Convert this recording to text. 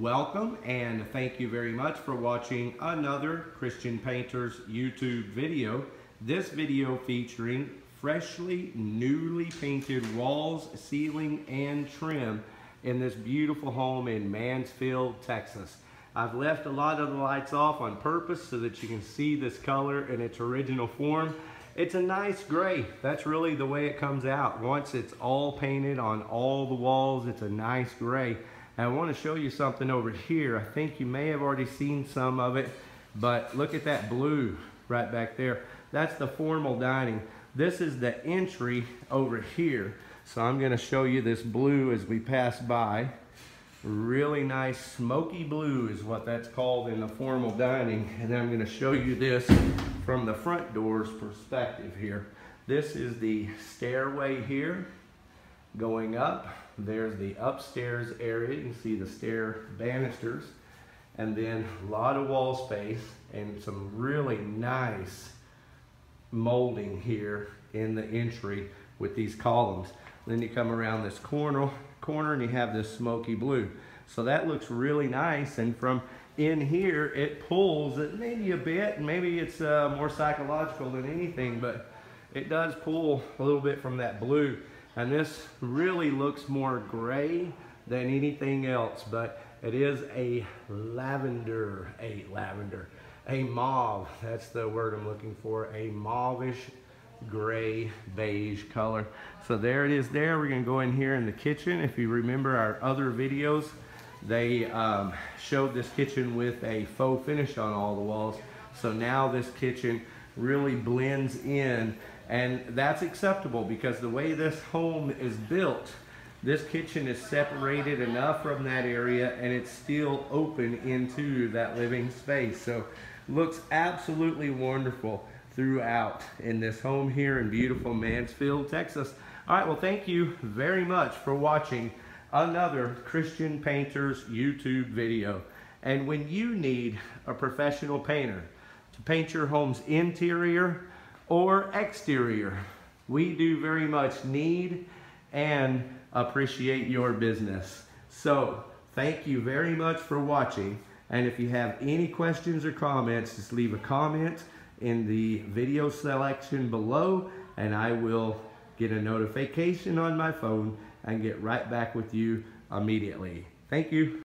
welcome and thank you very much for watching another Christian Painters YouTube video. This video featuring freshly, newly painted walls, ceiling, and trim in this beautiful home in Mansfield, Texas. I've left a lot of the lights off on purpose so that you can see this color in its original form. It's a nice gray. That's really the way it comes out. Once it's all painted on all the walls, it's a nice gray. I want to show you something over here. I think you may have already seen some of it, but look at that blue right back there. That's the formal dining. This is the entry over here. So I'm going to show you this blue as we pass by. Really nice smoky blue is what that's called in the formal dining. And then I'm going to show you this from the front door's perspective here. This is the stairway here. Going up, there's the upstairs area. You can see the stair banisters, and then a lot of wall space and some really nice molding here in the entry with these columns. Then you come around this corner and you have this smoky blue. So that looks really nice, and from in here it pulls it maybe a bit. Maybe it's more psychological than anything, but it does pull a little bit from that blue. And this really looks more gray than anything else, but it is a mauve. That's the word I'm looking for, a mauvish gray beige color. So there it is there. We're gonna go in here in the kitchen. If you remember our other videos, they showed this kitchen with a faux finish on all the walls. So now this kitchen really blends in, and that's acceptable because the way this home is built, this kitchen is separated enough from that area and it's still open into that living space. So looks absolutely wonderful throughout in this home here in beautiful Mansfield, Texas. All right, well, thank you very much for watching another Christian Painters YouTube video. And when you need a professional painter to paint your home's interior or exterior, we do very much need and appreciate your business. So thank you very much for watching, and if you have any questions or comments, just leave a comment in the video selection below and I will get a notification on my phone and get right back with you immediately. Thank you.